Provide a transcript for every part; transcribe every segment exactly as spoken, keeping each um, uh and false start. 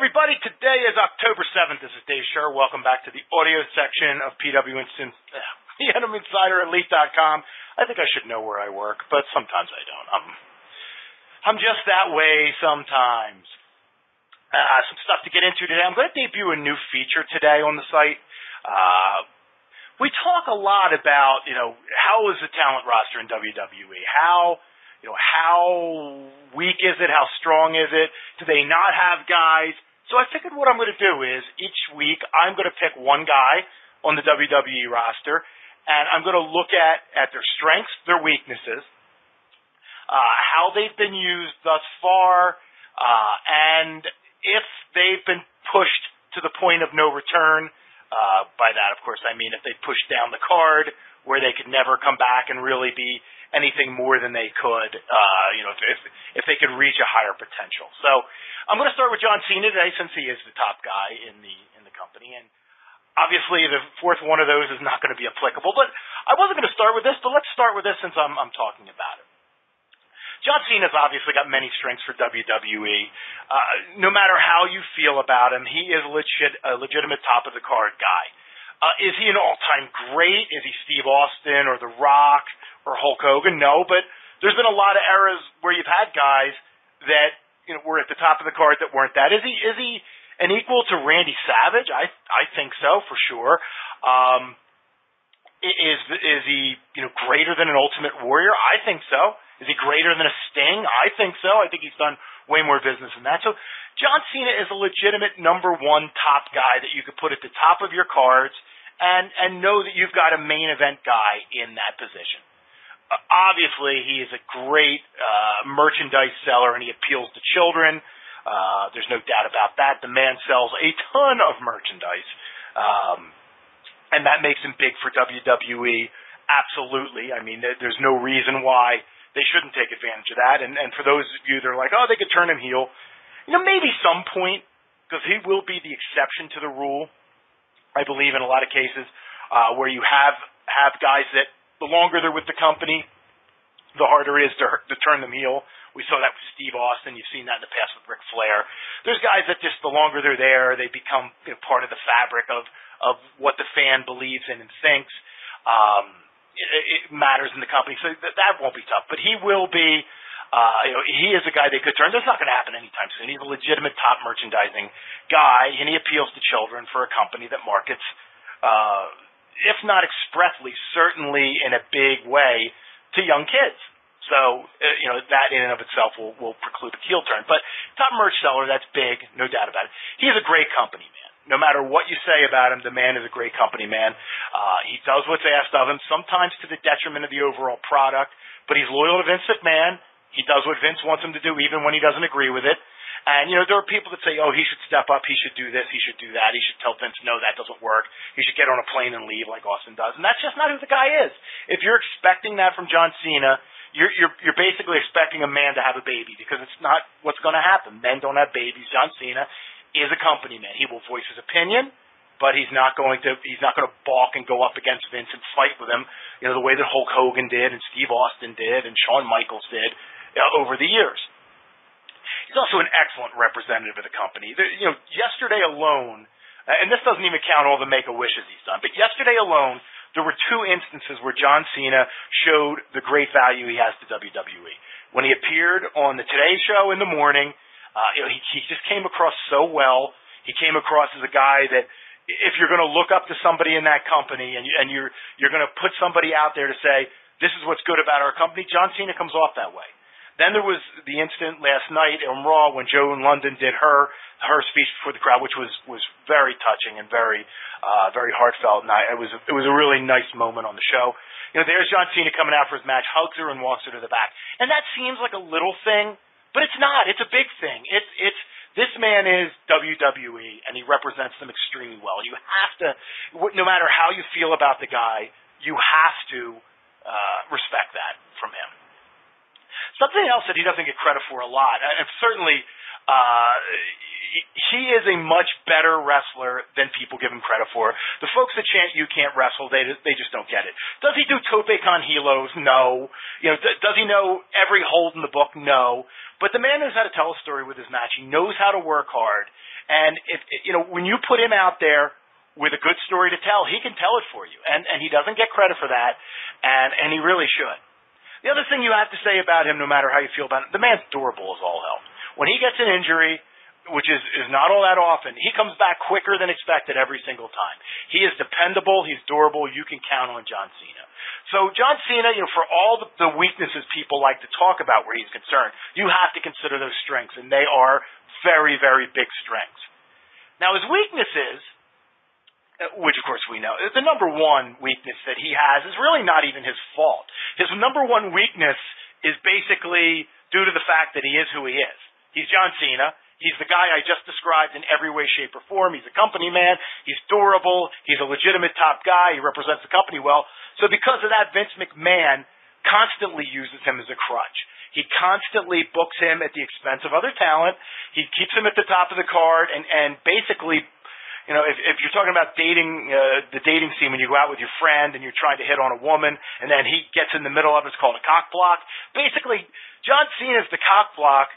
everybody. Today is October seventh. This is Dave Scherer. Welcome back to the audio section of P W Insider Elite dot com. I think I should know where I work, but sometimes I don't. I'm, I'm just that way sometimes. Uh, some stuff to get into today. I'm going to debut a new feature today on the site. Uh, we talk a lot about, you know, how is the talent roster in W W E? How... You know, how weak is it? How strong is it? Do they not have guys? So I figured what I'm going to do is each week I'm going to pick one guy on the W W E roster, and I'm going to look at, at their strengths, their weaknesses, uh, how they've been used thus far, uh, and if they've been pushed to the point of no return. Uh, by that, of course, I mean if they pushed down the card where they could never come back and really be anything more than they could, uh, you know, if, if if they could reach a higher potential. So I'm going to start with John Cena today, since he is the top guy in the in the company, and obviously the fourth one of those is not going to be applicable. But I wasn't going to start with this, but let's start with this since I'm I'm talking about it. John Cena's obviously got many strengths for W W E. Uh, no matter how you feel about him, he is legit, a legitimate top-of-the-card guy. Uh, is he an all-time great? Is he Steve Austin or The Rock or Hulk Hogan? No, but there's been a lot of eras where you've had guys that, you know, were at the top of the card that weren't that. Is he is he an equal to Randy Savage? I I think so, for sure. Um, is is he, you know, greater than an Ultimate Warrior? I think so. Is he greater than a Sting? I think so. I think he's done way more business than that. So John Cena is a legitimate number one top guy that you could put at the top of your cards and, and know that you've got a main event guy in that position. Uh, obviously, he is a great uh, merchandise seller, and he appeals to children. Uh, there's no doubt about that. The man sells a ton of merchandise, um, and that makes him big for W W E. Absolutely. I mean, there's no reason why they shouldn't take advantage of that. And, and for those of you that are like, oh, they could turn him heel, you know, maybe some point, because he will be the exception to the rule, I believe, in a lot of cases, uh, where you have, have guys that the longer they're with the company, the harder it is to, to turn them heel. We saw that with Steve Austin. You've seen that in the past with Ric Flair. There's guys that just the longer they're there, they become, you know, part of the fabric of, of what the fan believes in and thinks. Um, It matters in the company, so that won't be tough. But he will be, uh, you know, he is a guy they could turn. That's not going to happen anytime soon. He's a legitimate top merchandising guy, and he appeals to children for a company that markets, uh, if not expressly, certainly in a big way, to young kids. So, uh, you know, that in and of itself will, will preclude a heel turn. But top merch seller, that's big, no doubt about it. He's a great company man. No matter what you say about him, the man is a great company man. Uh, he does what's asked of him, sometimes to the detriment of the overall product, but he's loyal to Vince McMahon. He does what Vince wants him to do, even when he doesn't agree with it. And, you know, there are people that say, oh, he should step up, he should do this, he should do that, he should tell Vince, no, that doesn't work, he should get on a plane and leave like Austin does. And that's just not who the guy is. If you're expecting that from John Cena, you're, you're, you're basically expecting a man to have a baby, because it's not what's going to happen. Men don't have babies. John Cena is a company man. He will voice his opinion, but he's not going to he's not going to balk and go up against Vince and fight with him, you know, the way that Hulk Hogan did and Steve Austin did and Shawn Michaels did uh, over the years. He's also an excellent representative of the company. There, you know, yesterday alone, and this doesn't even count all the make-a-wishes he's done, but yesterday alone there were two instances where John Cena showed the great value he has to W W E. When he appeared on the Today Show in the morning, Uh, you know, he, he just came across so well. He came across as a guy that if you're going to look up to somebody in that company and, you, and you're you're going to put somebody out there to say, this is what's good about our company, John Cena comes off that way. Then there was the incident last night on Raw when Joe in London did her her speech before the crowd, which was, was very touching and very uh, very heartfelt. And I, it was it was a really nice moment on the show. You know, there's John Cena coming out for his match, hugs her and walks her to the back. And that seems like a little thing, but it's not. It's a big thing. It's it's this man is W W E, and he represents them extremely well. You have to, no matter how you feel about the guy, you have to uh, respect that from him. Something else that he doesn't get credit for a lot, and certainly uh, he is a much better wrestler than people give him credit for. The folks that chant "You can't wrestle," they they just don't get it. Does he do tope con hilos? No. You know, th- does he know every hold in the book? No. But the man knows how to tell a story with his match. He knows how to work hard, And if you know, when you put him out there with a good story to tell, he can tell it for you, and and he doesn't get credit for that, and and he really should. The other thing you have to say about him, no matter how you feel about him, the man's durable as all hell. When he gets an injury, which is, is not all that often, he comes back quicker than expected every single time. He is dependable. He's durable. You can count on John Cena. So John Cena, you know, for all the, the weaknesses people like to talk about where he's concerned, you have to consider those strengths, and they are very, very big strengths. Now, his weaknesses, which, of course, we know, the number one weakness that he has is really not even his fault. His number one weakness is basically due to the fact that he is who he is. He's John Cena. He's the guy I just described in every way, shape, or form. He's a company man. He's durable. He's a legitimate top guy. He represents the company well. So because of that, Vince McMahon constantly uses him as a crutch. He constantly books him at the expense of other talent. He keeps him at the top of the card, and, and basically, you know, if, if you're talking about dating, uh, the dating scene when you go out with your friend and you're trying to hit on a woman, and then he gets in the middle of it, it's called a cock block. Basically, John Cena's the cock block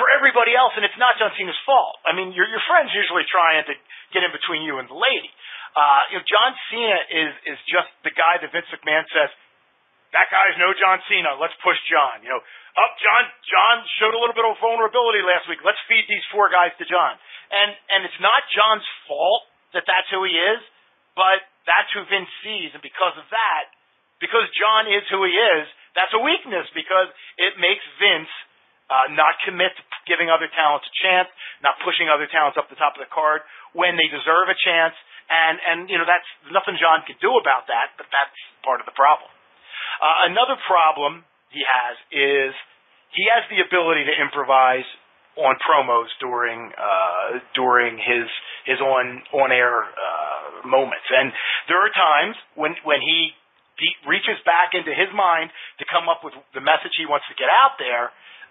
for everybody else, and it's not John Cena's fault. I mean, your your friend's usually trying to get in between you and the lady. Uh, you know, John Cena is is just the guy that Vince McMahon says, that guy's no John Cena. Let's push John. You know, up John. John showed a little bit of vulnerability last week. Let's feed these four guys to John. And and it's not John's fault that that's who he is, but that's who Vince sees, and because of that, because John is who he is, that's a weakness because it makes Vince Uh, not commit to giving other talents a chance, not pushing other talents up the top of the card when they deserve a chance, and, and you know, that's nothing John can do about that, but that's part of the problem. Uh, another problem he has is he has the ability to improvise on promos during uh, during his his on on air uh, moments, and there are times when when he de- reaches back into his mind to come up with the message he wants to get out there.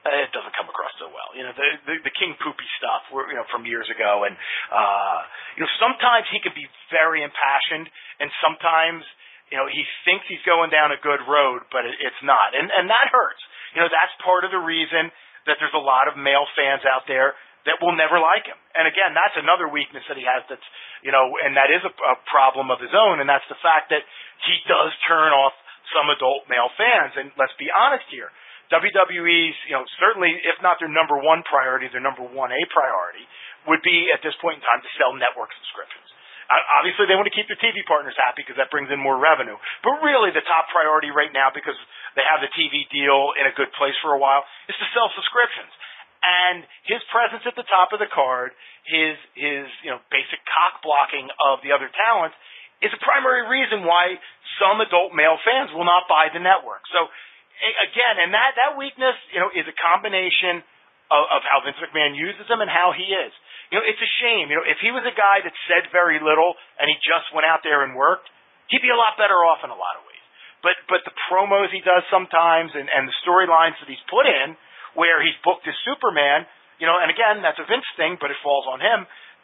It doesn't come across so well, you know, the the, the King Poopy stuff, you know, from years ago, and uh, you know, sometimes he can be very impassioned, and sometimes, you know, he thinks he's going down a good road, but it, it's not, and and that hurts. You know, that's part of the reason that there's a lot of male fans out there that will never like him, and again, that's another weakness that he has. That's, you know, and that is a, a problem of his own, and that's the fact that he does turn off some adult male fans, and let's be honest here. W W E's, you know, certainly, if not their number one priority, their number one A priority would be at this point in time to sell network subscriptions. Obviously, they want to keep their T V partners happy because that brings in more revenue. But really, the top priority right now, because they have the T V deal in a good place for a while, is to sell subscriptions. And his presence at the top of the card, his his you know basic cock blocking of the other talents, is a primary reason why some adult male fans will not buy the network. So. Again, and that, that weakness, you know, is a combination of, of how Vince McMahon uses him and how he is. You know, it's a shame. You know, if he was a guy that said very little and he just went out there and worked, he'd be a lot better off in a lot of ways. But but the promos he does sometimes and, and the storylines that he's put in where he's booked as Superman, you know, and again, that's a Vince thing, but it falls on him,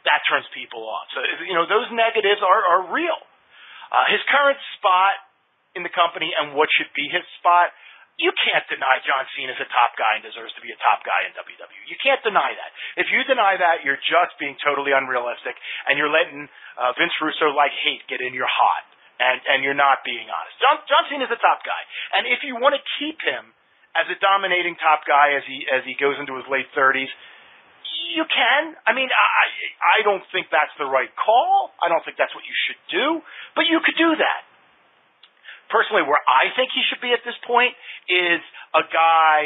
that turns people off. So, you know, those negatives are, are real. Uh, his current spot in the company and what should be his spot, you can't deny John Cena's a top guy and deserves to be a top guy in W W E. You can't deny that. If you deny that, you're just being totally unrealistic, and you're letting uh, Vince Russo like hate get in your hot, and, and you're not being honest. John, John Cena's a top guy, and if you want to keep him as a dominating top guy as he as he goes into his late thirties, you can. I mean, I I don't think that's the right call. I don't think that's what you should do, but you could do that. Personally, where I think he should be at this point is a guy,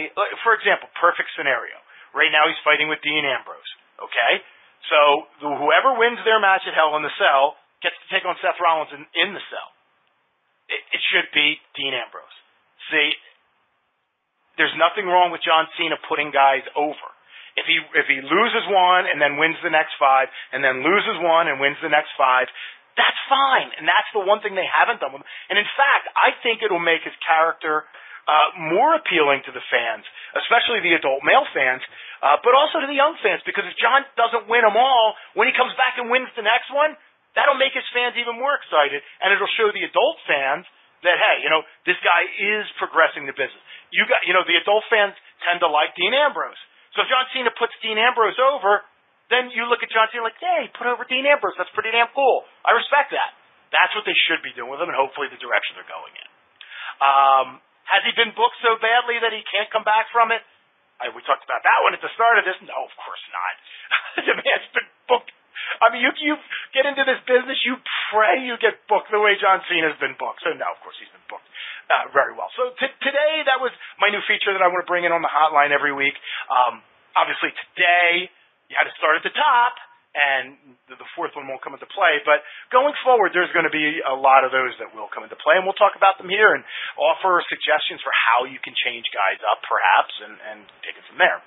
for example, perfect scenario. Right now he's fighting with Dean Ambrose, okay? So whoever wins their match at Hell in the Cell gets to take on Seth Rollins in, in the cell. It, it should be Dean Ambrose. See, there's nothing wrong with John Cena putting guys over. If he, if he loses one and then wins the next five, and then loses one and wins the next five, that's fine, and that's the one thing they haven't done with him. And in fact, I think it'll make his character uh, more appealing to the fans, especially the adult male fans, uh, but also to the young fans, because if John doesn't win them all, when he comes back and wins the next one, that'll make his fans even more excited, and it'll show the adult fans that, hey, you know, this guy is progressing the business. You got, you know, the adult fans tend to like Dean Ambrose. So if John Cena puts Dean Ambrose over, then you look at John Cena like, yeah, he put over Dean Ambrose. That's pretty damn cool. I respect that. That's what they should be doing with him, and hopefully the direction they're going in. Um, has he been booked so badly that he can't come back from it? I, we talked about that one at the start of this. No, of course not. The man's been booked. I mean, you, you get into this business, you pray you get booked the way John Cena's been booked. So, no, of course he's been booked uh, very well. So, t- today, that was my new feature that I want to bring in on the hotline every week. Um, obviously, today, you had to start at the top, and the fourth one won't come into play. But going forward, there's going to be a lot of those that will come into play, and we'll talk about them here and offer suggestions for how you can change guys up, perhaps, and, and take it from there.